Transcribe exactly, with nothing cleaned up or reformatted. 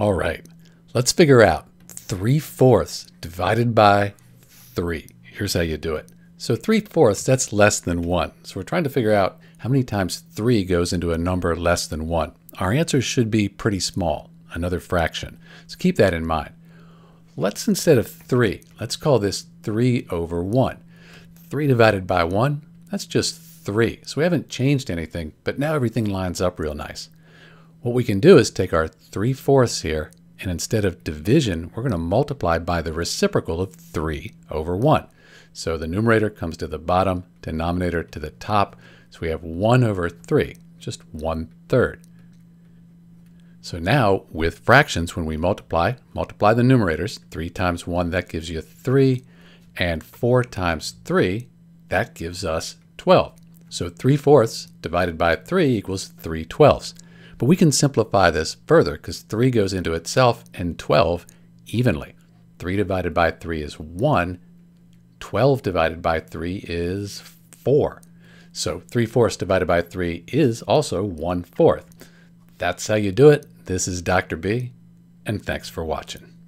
All right, let's figure out three fourths divided by three. Here's how you do it. So three fourths, that's less than one. So we're trying to figure out how many times three goes into a number less than one. Our answer should be pretty small, another fraction. So keep that in mind. Let's, instead of three, let's call this three over one. three divided by one, that's just three. So we haven't changed anything, but now everything lines up real nice. What we can do is take our three fourths here, and instead of division, we're going to multiply by the reciprocal of three over one. So the numerator comes to the bottom, denominator to the top. So we have one over three, just one third. So now with fractions, when we multiply, multiply the numerators. three times one, that gives you three. And four times three, that gives us twelve. So three fourths divided by three equals three twelfths. But we can simplify this further because three goes into itself and twelve evenly. three divided by three is one. twelve divided by three is four. So three fourths divided by three is also one fourth. That's how you do it. This is Doctor B, and thanks for watching.